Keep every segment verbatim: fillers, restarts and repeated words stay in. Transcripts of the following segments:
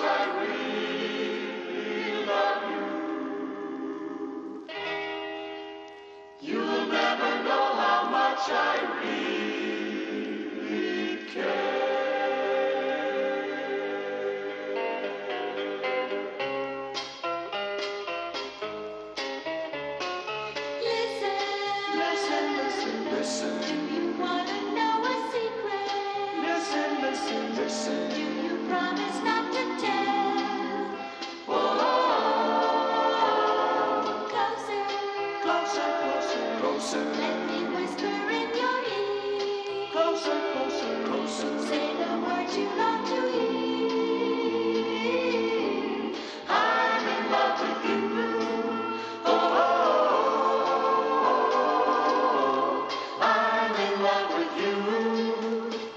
much I really love you. You'll never know how much I really care. Listen, listen, listen, listen. Do you want to know a secret? Listen, listen, listen. Do you promise not? Let me whisper in your ear. Closer, closer, closer. Say the words you love to hear. I'm in love with you. Oh, oh, oh, oh, oh. I'm in love with you.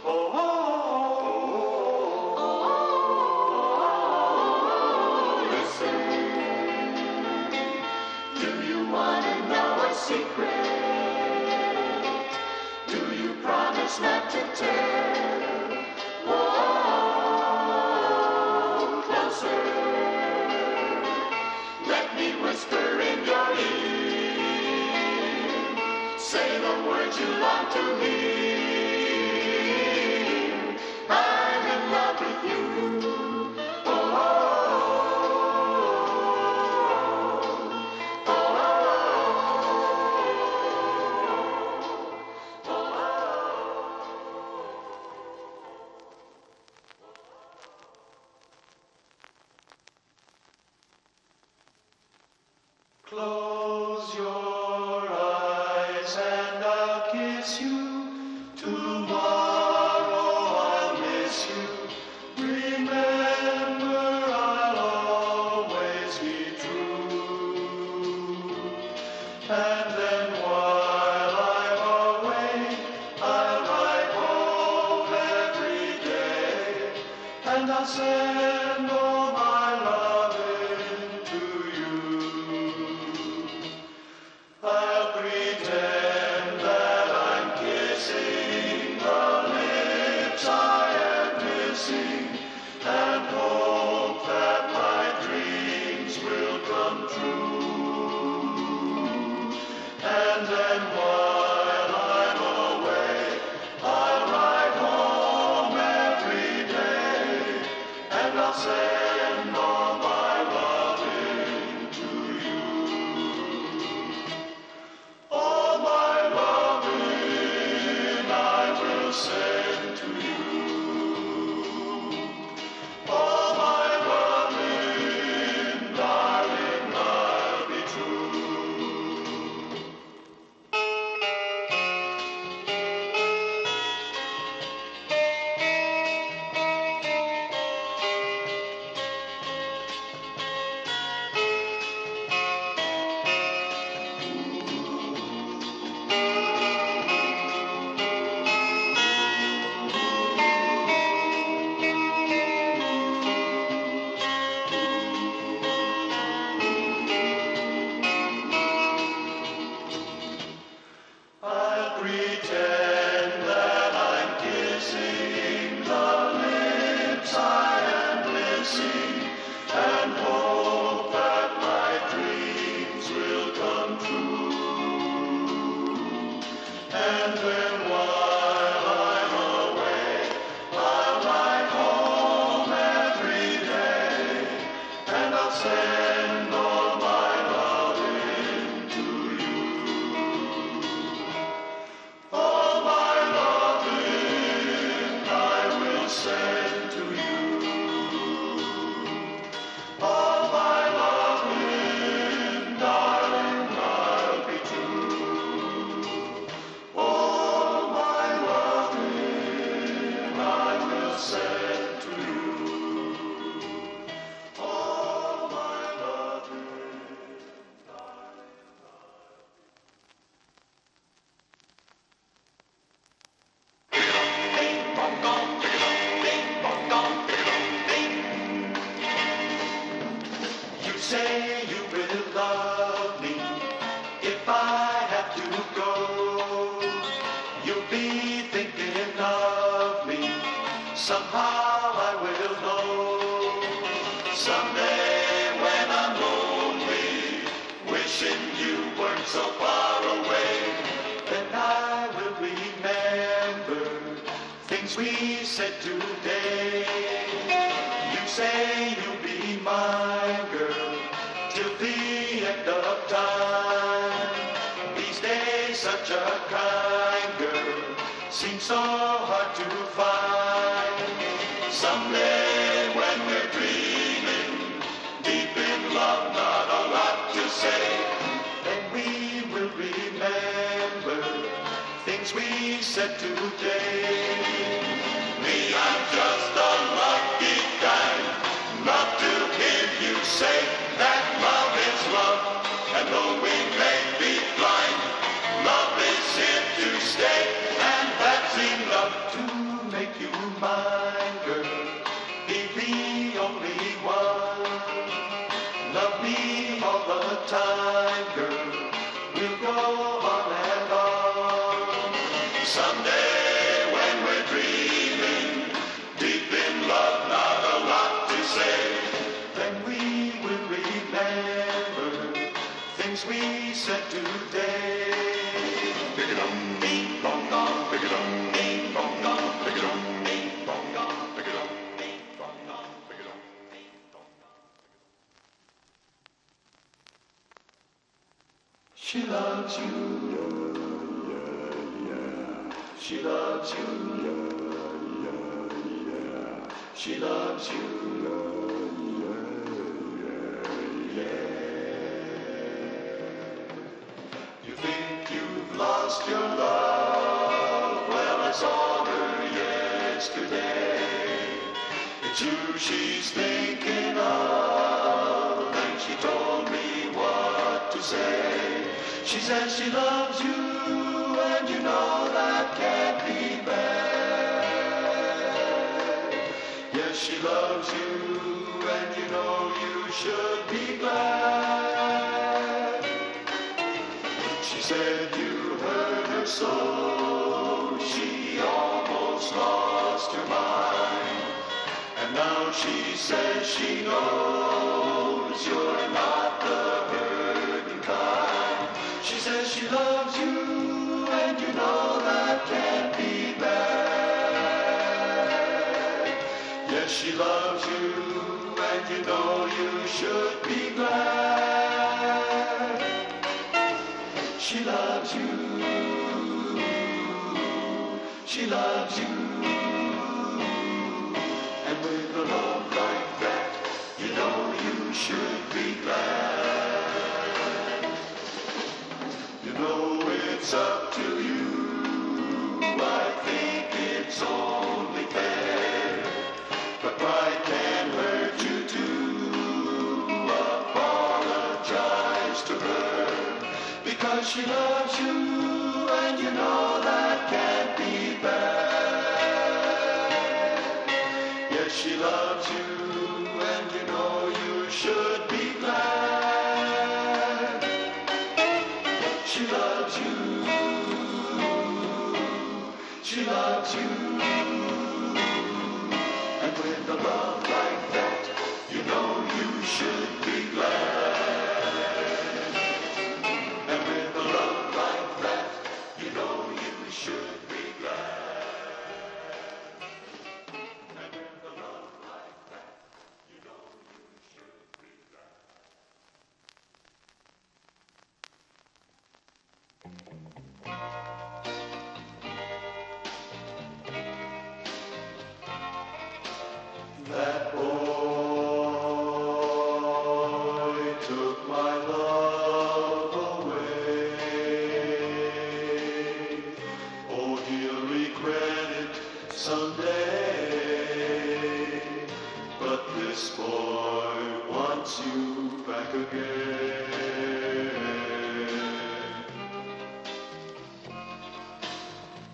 Oh, oh, oh, oh, oh, oh, oh, oh. Listen, do you want to know a secret? Not to tell. Oh, oh, oh, closer. Let me whisper in your ear. Say the words you love to hear. I'm in love with you. Oh, oh, oh, oh, oh, oh, oh, oh, oh. Close your eyes and I'll kiss you. Tomorrow I'll miss you. Remember I'll always be true. And then while I'm away, I'll write home every day. And I'll send all my loving to you. I'll pretend that I'm kissing the lips I am missing, and hope that my dreams will come true. And then while I'm away, I'll ride home every day, and I'll send all my loving to you. All my loving I will send to you. All my loving, darling, I'll be true. I'll pretend that I'm kissing the lips I am missing, and hope that my dreams will come true. And then while I'm away, I'll ride home every day, and I'll send all my loving to you. All my loving I will send to you. All my loving, darling, I'll be true. All my loving I will send to you. All my loving, darling. You say you will love me if I have to go. You'll be thinking of me, somehow I will know. we said today, you say you'll be my girl till the end of time. These days such a kind girl seems so hard to find. Someday when we're dreaming, deep in love, not a lot to say, then we will remember things we said today. I'm just a lucky guy not to hear you say that love is love, and though we may be blind, love is here to stay, and that's enough to make you mine, girl. Be the only one. Love me all the time, girl. We'll go on and on. Someday when we're dreaming, we said today. Pick it up, beep, bong, bong. Pick it up, beep, bong, bong. Pick it up, beep, bong, bong. Pick it up, beep, bong, bong. Pick it up, beep, bong, bong. She loves you. Yeah, yeah, yeah. She loves you. Yeah, yeah, yeah. She loves you. Lost your love, well I saw her yesterday. It's you she's thinking of, and she told me what to say. She says she loves you, and you know that can't be bad. Yes, she loves you, and you know you should be glad. She said you so, she almost lost her mind, and now she says she knows you're not the burden kind. She says she loves you, and you know that can't be bad. Yes, she loves you, and you know you should be glad. She loves you. She loves you, and with a love like that, you know you should be glad. You know it's up to you, I think it's only fair, but pride can hurt you too. Apologize to her, because she loves you, and you know that can't be. Yes, she loves you, and you know you should be glad. She loves you. She loves you. And with a love like that, you know you should be glad. And with a love like that, you know you should be glad. That boy took my love away. Oh, he'll regret it someday. But this boy wants you back again.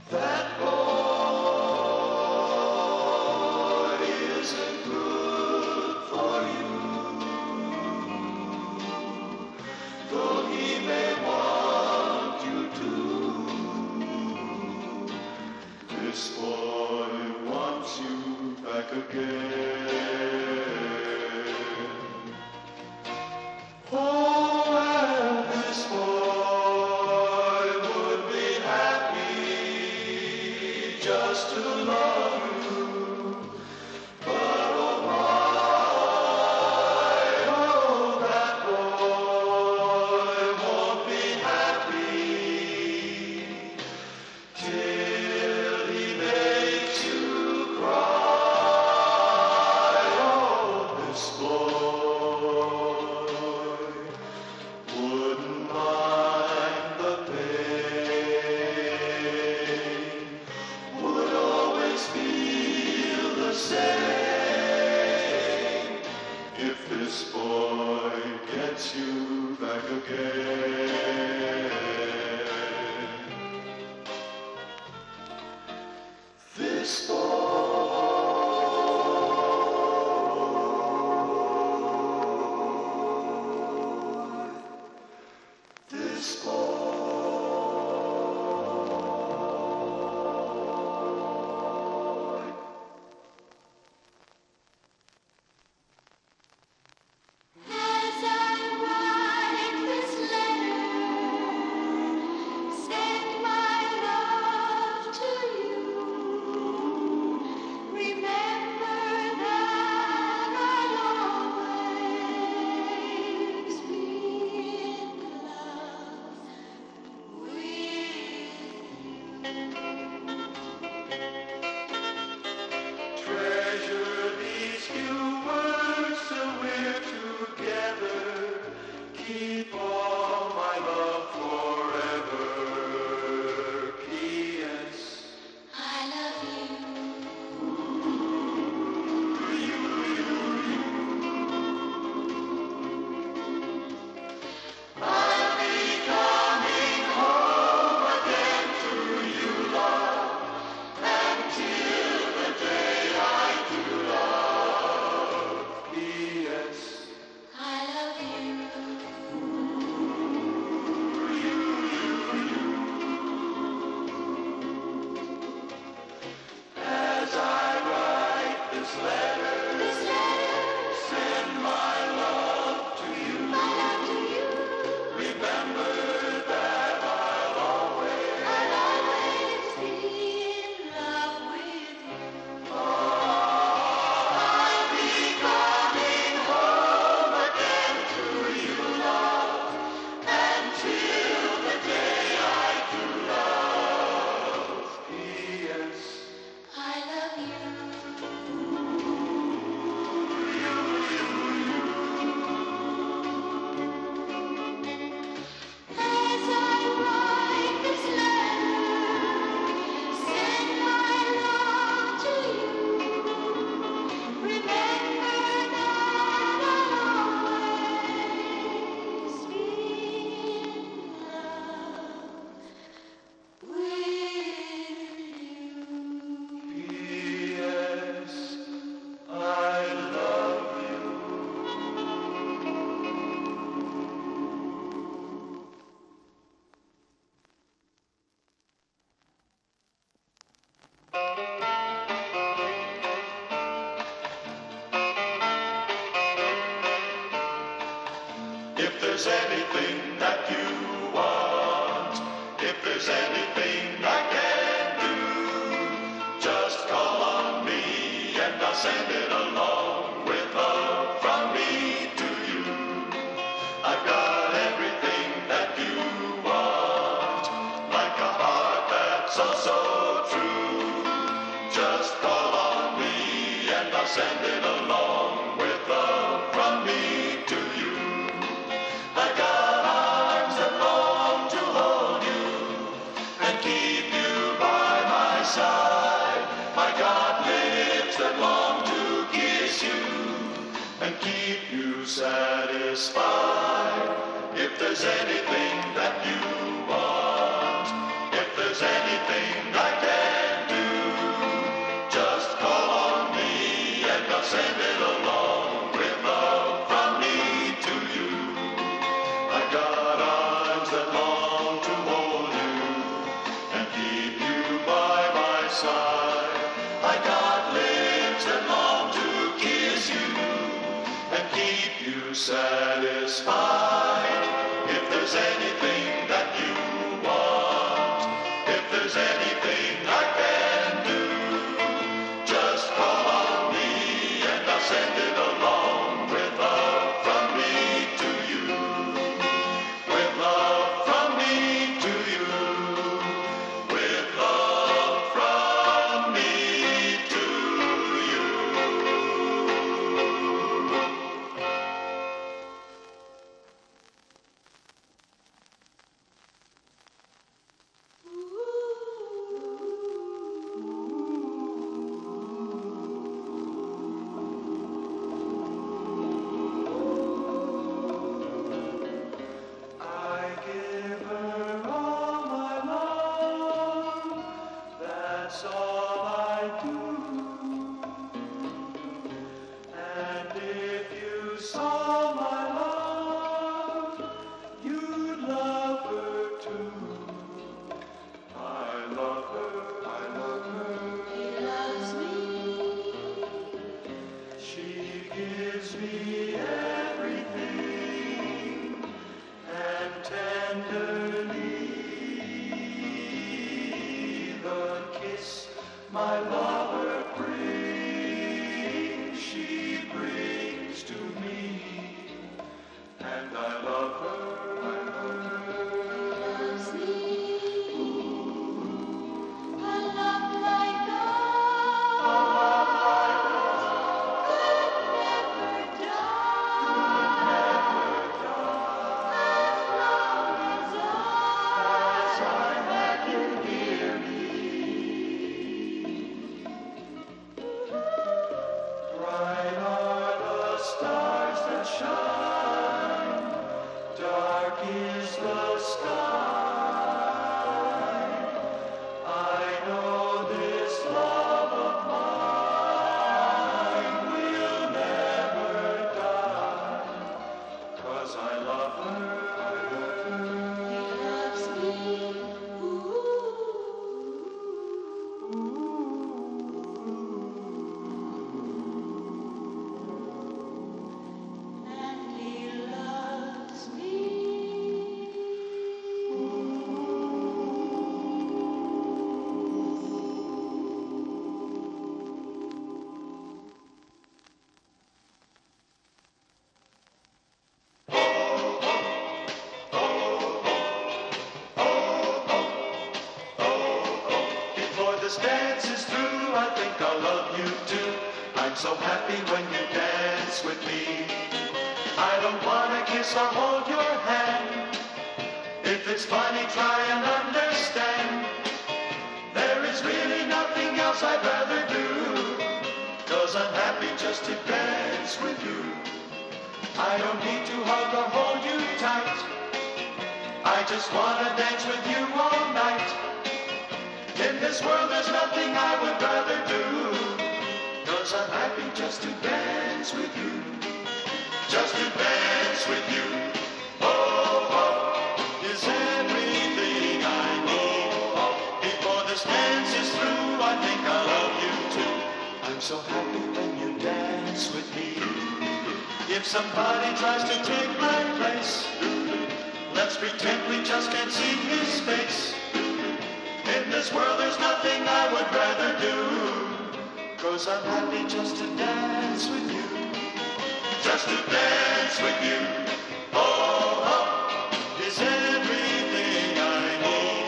That boy isn't good for you, though he may want you to. This boy wants you back again. Oh, well, this boy would be happy just to love you. If there's anything that you want, if there's anything I can do, just call on me and I'll send it along with love from me to you. I've got everything that you want, like a heart that's oh so true. Just call on me and I'll send it along with love from me to you. Satisfied. If there's anything that you want, if there's anything I can do, just call on me and I'll send it along with love from me to you. I got arms that long to hold you and keep you by my side. I got lips that long to kiss you and keep you satisfied. If there's anything that you want, if there's anything I grace my lover brings, she brings to me, and I love her, I love her. She loves me. Ooh. A love like God, a love like God could never die, could never die, as long as I, as I is the sky. I know this love of mine will never die, 'cause I love her, I love her. He loves me. Ooh. Ooh. And he loves me. This dance is through, I think I'll love you too. I'm so happy when you dance with me. I don't wanna kiss or hold your hand. If it's funny, try and understand. There is really nothing else I'd rather do, 'cause I'm happy just to dance with you. I don't need to hug or hold you tight. I just wanna dance with you all night. In this world there's nothing I would rather do, 'cause I'm happy just to dance with you, just to dance with you. Oh, oh, is everything I need. Before this dance is through, I think I love you too. I'm so happy when you dance with me. If somebody tries to take my place, let's pretend we just can't see his face. In this world there's nothing I would rather do, 'cause I'm happy just to dance with you, just to dance with you. Oh, oh, is everything I need.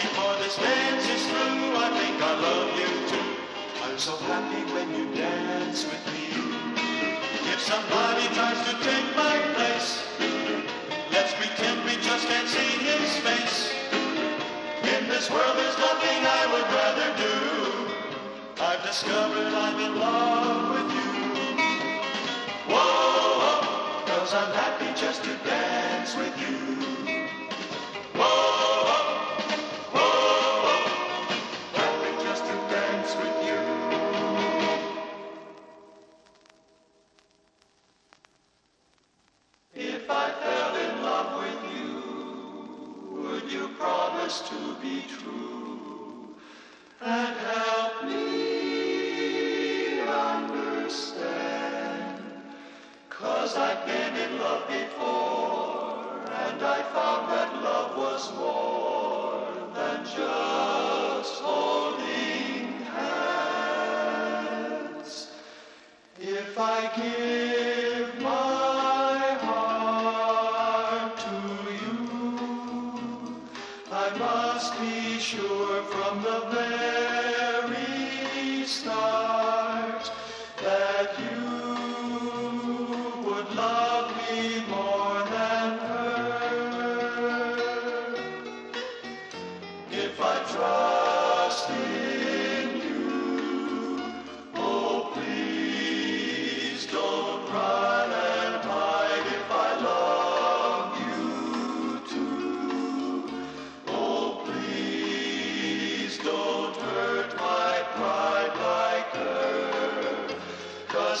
Before this dance is through, I think I love you too. I'm so happy when you dance with me. If somebody tries to take my place, let's pretend we just can't see his face. In this world there's nothing I would rather do. I've discovered I'm in love with you. Whoa, 'cause I'm happy just to dance with you. Whoa, whoa, happy just to dance with you. If I fell in love with you, would you promise to be true and help me understand? 'Cause I've been in love before, and I found that love was more than just holding hands. If I give my sure from the very start that you would love me more than her. If I trust in you, oh please don't run and hide if I love.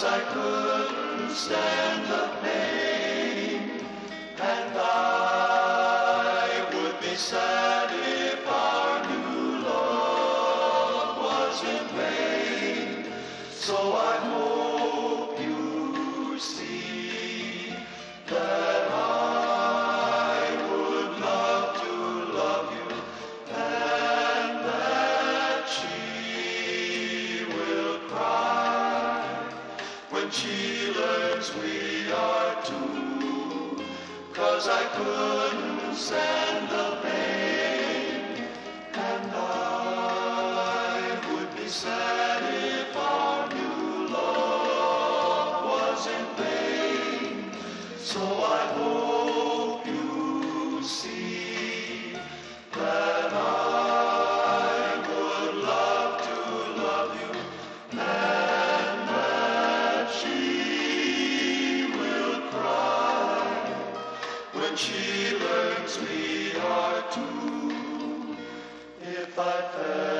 I couldn't stand the pain, and I would be sad if our new love was in vain. So I hope you see that I would love to love you, and that you she learns we are two, 'cause I couldn't stand the pain, and I would be sad if our new love was in vain. So I hope you see that I would love to love you, and that she will cry when she learns we are two. If I fell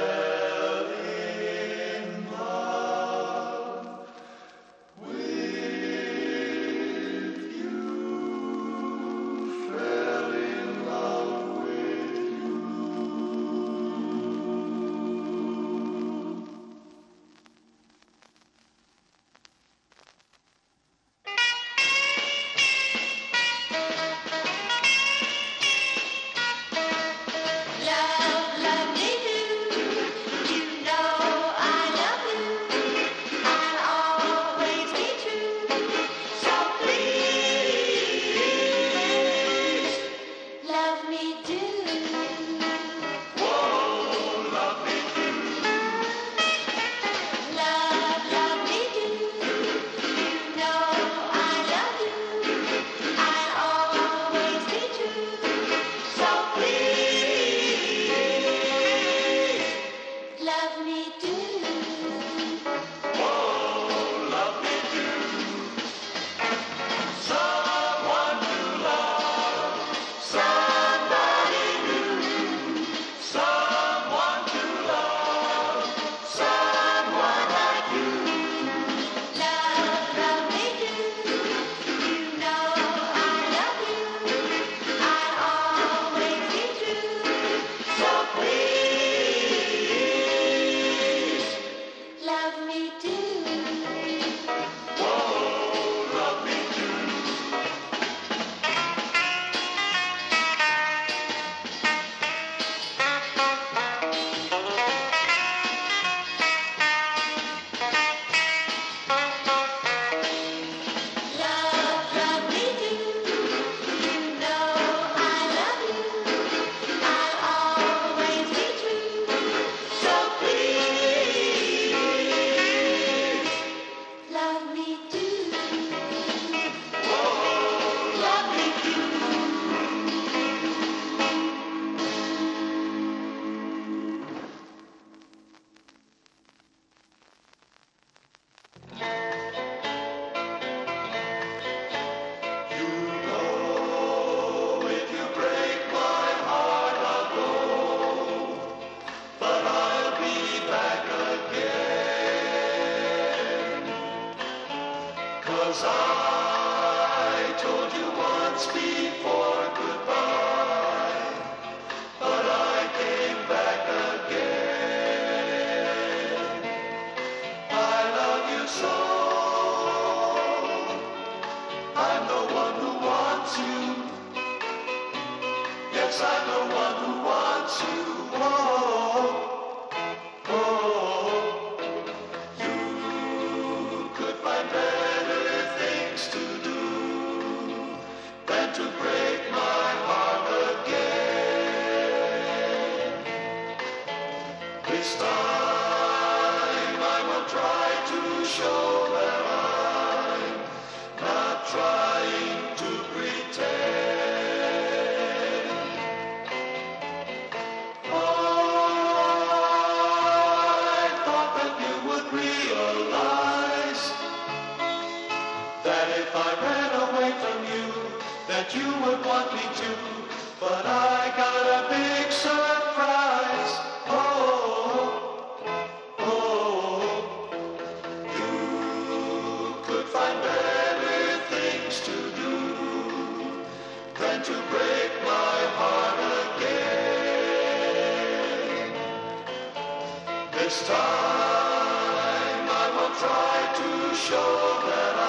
this time I will try to show that